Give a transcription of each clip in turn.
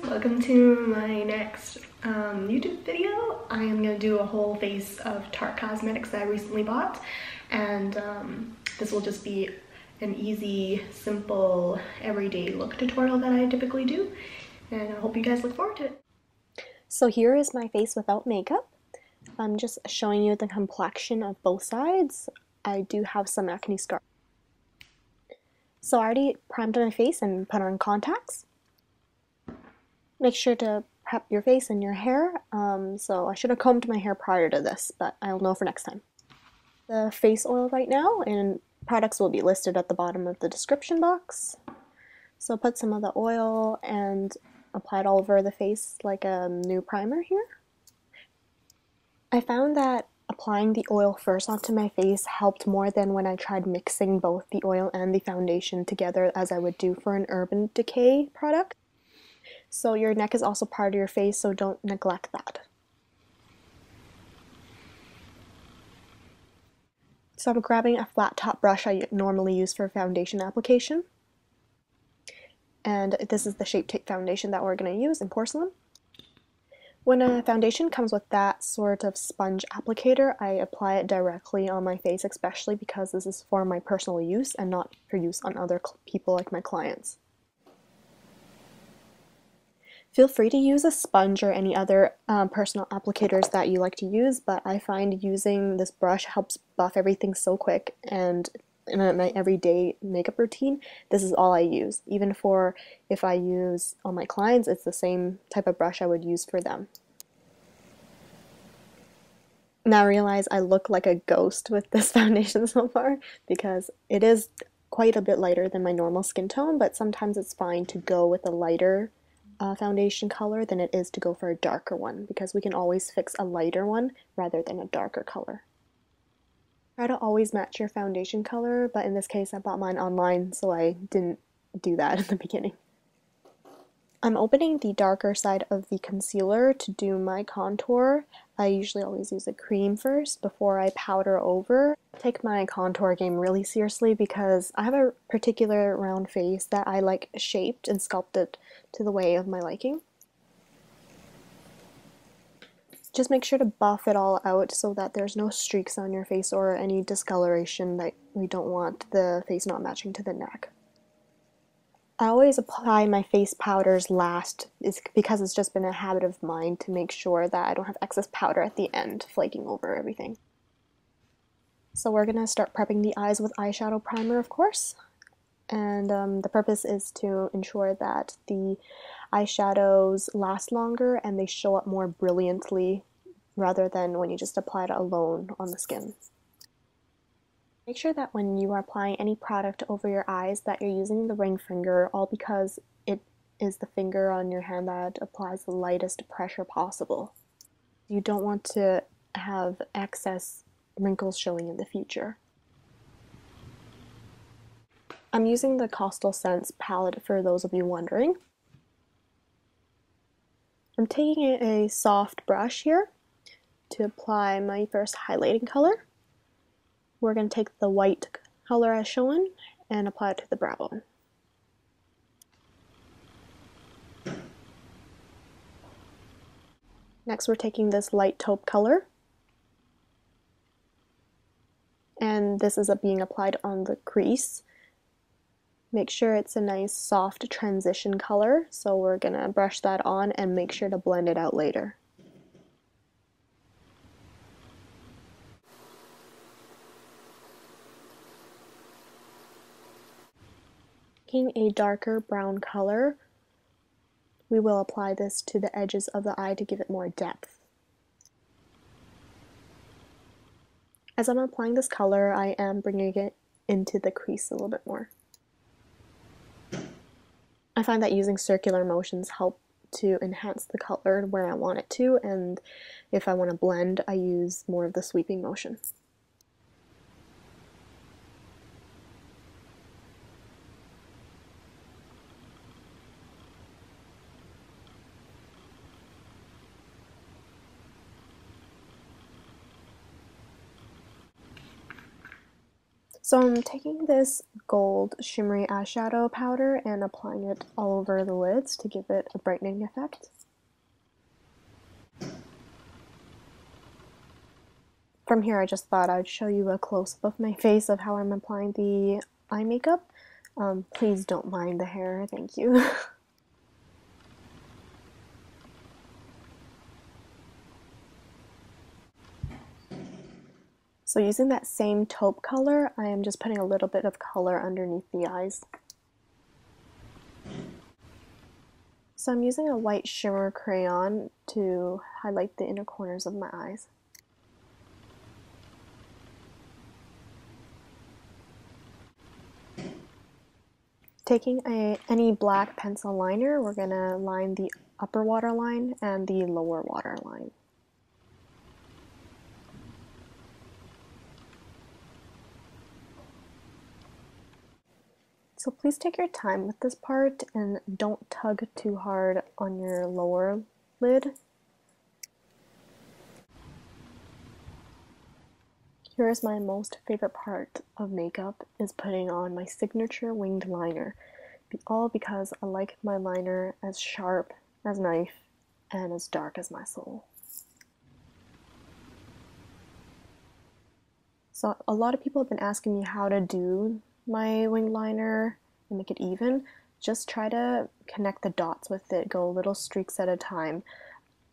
guys, welcome to my next YouTube video. I am gonna do a whole face of Tarte cosmetics that I recently bought, and this will just be an easy, simple, everyday look tutorial that I typically do, and I hope you guys look forward to it. So here is my face without makeup. I'm just showing you the complexion of both sides. I do have some acne scars. So I already primed my face and put on contacts. Make sure to prep your face and your hair. So I should have combed my hair prior to this, but I'll know for next time. The face oil right now, and products will be listed at the bottom of the description box. So put some of the oil and apply it all over the face like a new primer here. I found that applying the oil first onto my face helped more than when I tried mixing both the oil and the foundation together as I would do for an Urban Decay product. So your neck is also part of your face, so don't neglect that. So I'm grabbing a flat top brush I normally use for foundation application. And this is the Shape Tape foundation that we're going to use in Porcelain. When a foundation comes with that sort of sponge applicator, I apply it directly on my face, especially because this is for my personal use and not for use on other people like my clients. Feel free to use a sponge or any other personal applicators that you like to use, but I find using this brush helps buff everything so quick, and in my everyday makeup routine, this is all I use. Even for if I use on my clients, it's the same type of brush I would use for them. Now I realize I look like a ghost with this foundation so far because it is quite a bit lighter than my normal skin tone, but sometimes it's fine to go with a lighter foundation color than it is to go for a darker one, because we can always fix a lighter one rather than a darker color. Try to always match your foundation color, but in this case I bought mine online, so I didn't do that in the beginning. I'm opening the darker side of the concealer to do my contour. I usually always use a cream first before I powder over. I take my contour game really seriously because I have a particular round face that I like shaped and sculpted to the way of my liking. Just make sure to buff it all out so that there's no streaks on your face or any discoloration that we don't want, the face not matching to the neck. I always apply my face powders last because it's just been a habit of mine to make sure that I don't have excess powder at the end flaking over everything. So we're going to start prepping the eyes with eyeshadow primer, of course. And the purpose is to ensure that the eyeshadows last longer and they show up more brilliantly rather than when you just apply it alone on the skin. Make sure that when you are applying any product over your eyes that you're using the ring finger, all because it is the finger on your hand that applies the lightest pressure possible. You don't want to have excess wrinkles showing in the future. I'm using the Coastal Scents palette for those of you wondering. I'm taking a soft brush here to apply my first highlighting color. We're going to take the white color as shown and apply it to the brow bone. Next, we're taking this light taupe color, and this is being applied on the crease. Make sure it's a nice soft transition color, so we're going to brush that on and make sure to blend it out later. Taking a darker brown color, we will apply this to the edges of the eye to give it more depth. As I'm applying this color, I am bringing it into the crease a little bit more. I find that using circular motions help to enhance the color where I want it to, and if I want to blend, I use more of the sweeping motion. So I'm taking this gold shimmery eyeshadow powder and applying it all over the lids to give it a brightening effect. From here, I just thought I'd show you a close-up of my face of how I'm applying the eye makeup. Please don't mind the hair, thank you. So using that same taupe color, I am just putting a little bit of color underneath the eyes. So I'm using a white shimmer crayon to highlight the inner corners of my eyes. Taking any black pencil liner, we're going to line the upper waterline and the lower waterline. So please take your time with this part and don't tug too hard on your lower lid. Here is my most favorite part of makeup, is putting on my signature winged liner. All because I like my liner as sharp as knife and as dark as my soul. So a lot of people have been asking me how to do my winged liner and make it even. Just try to connect the dots with it, go little streaks at a time,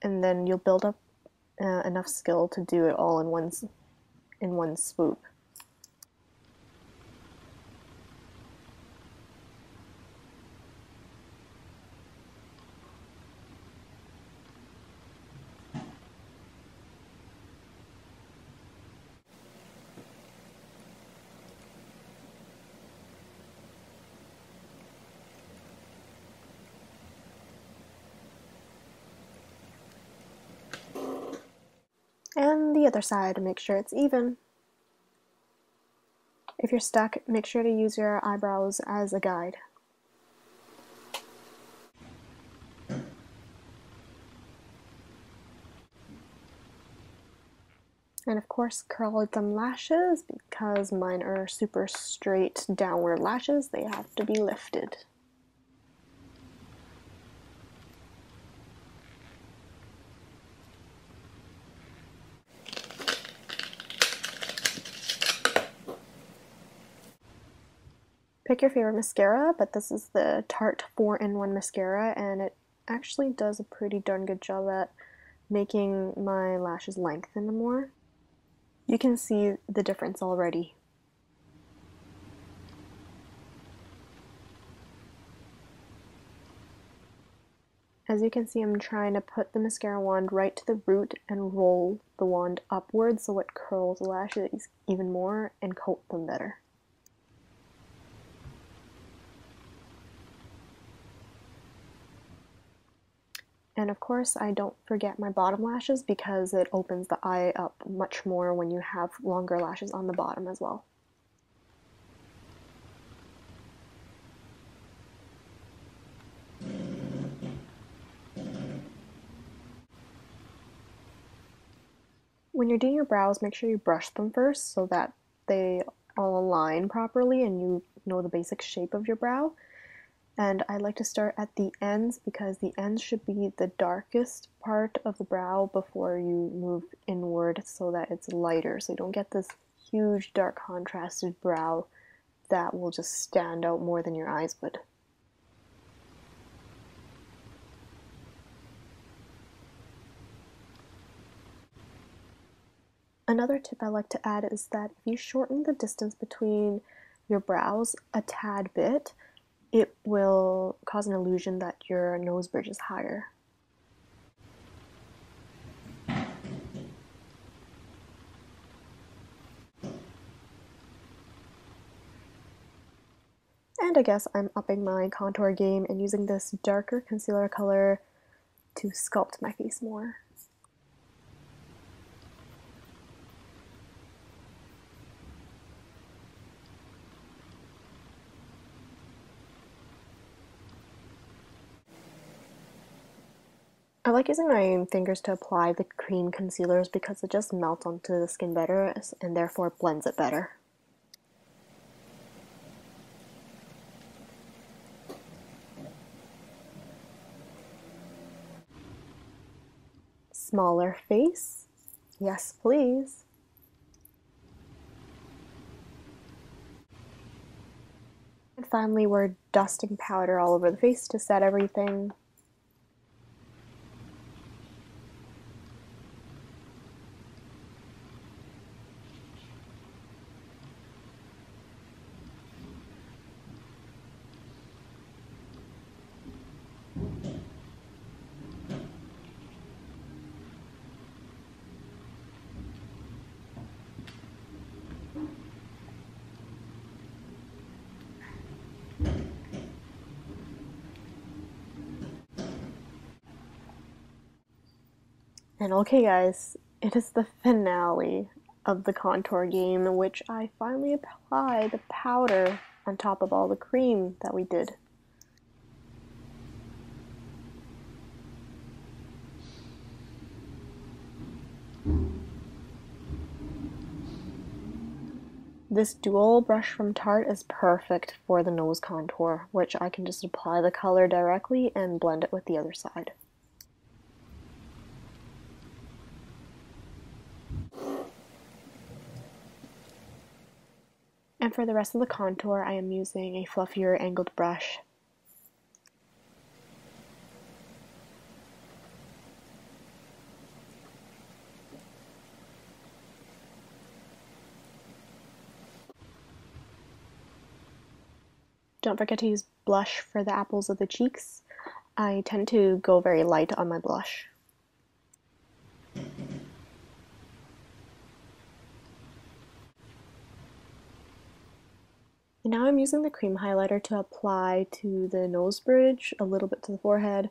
and then you'll build up enough skill to do it all in one swoop. And the other side, make sure it's even. If you're stuck, make sure to use your eyebrows as a guide. And of course, curl them lashes, because mine are super straight downward lashes, they have to be lifted. Pick your favorite mascara, but this is the Tarte 4-in-1 Mascara, and it actually does a pretty darn good job at making my lashes lengthen more. You can see the difference already. As you can see, I'm trying to put the mascara wand right to the root and roll the wand upwards so it curls the lashes even more and coat them better. And of course, I don't forget my bottom lashes, because it opens the eye up much more when you have longer lashes on the bottom as well. When you're doing your brows, make sure you brush them first so that they all align properly and you know the basic shape of your brow. And I like to start at the ends, because the ends should be the darkest part of the brow before you move inward, so that it's lighter, so you don't get this huge dark contrasted brow that will just stand out more than your eyes would. Another tip I like to add is that if you shorten the distance between your brows a tad bit, it will cause an illusion that your nose bridge is higher. And I guess I'm upping my contour game and using this darker concealer color to sculpt my face more. I like using my fingers to apply the cream concealers because it just melts onto the skin better and therefore blends it better. smaller face. Yes, please. And finally, we're dusting powder all over the face to set everything. And okay guys, it is the finale of the contour game, in which I finally apply the powder on top of all the cream that we did. This dual brush from Tarte is perfect for the nose contour, which I can just apply the color directly and blend it with the other side. And for the rest of the contour, I am using a fluffier angled brush. Don't forget to use blush for the apples of the cheeks. I tend to go very light on my blush. And now I'm using the cream highlighter to apply to the nose bridge, a little bit to the forehead,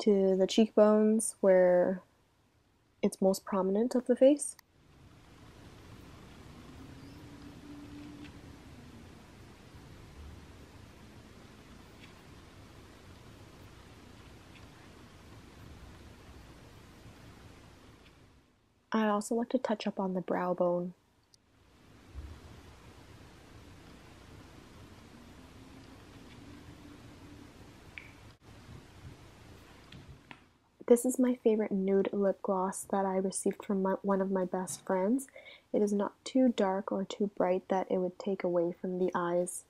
to the cheekbones where it's most prominent of the face. I also like to touch up on the brow bone. This is my favorite nude lip gloss that I received from one of my best friends. It is not too dark or too bright that it would take away from the eyes.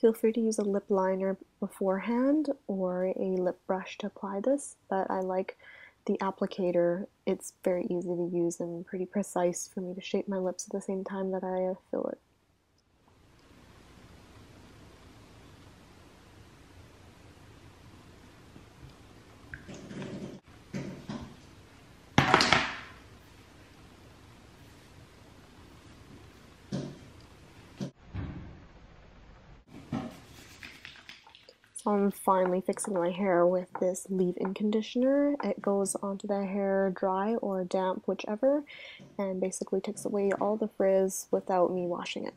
Feel free to use a lip liner beforehand or a lip brush to apply this, but I like the applicator. It's very easy to use and pretty precise for me to shape my lips at the same time that I fill it. I'm finally fixing my hair with this leave-in conditioner. It goes onto the hair dry or damp, whichever, and basically takes away all the frizz without me washing it.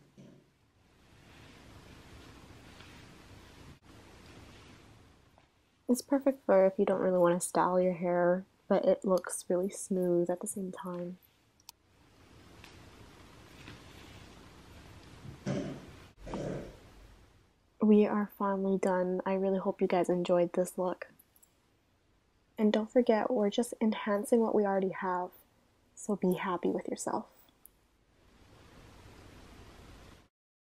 It's perfect for if you don't really want to style your hair, but it looks really smooth at the same time. We are finally done. I really hope you guys enjoyed this look. And don't forget, we're just enhancing what we already have, so be happy with yourself.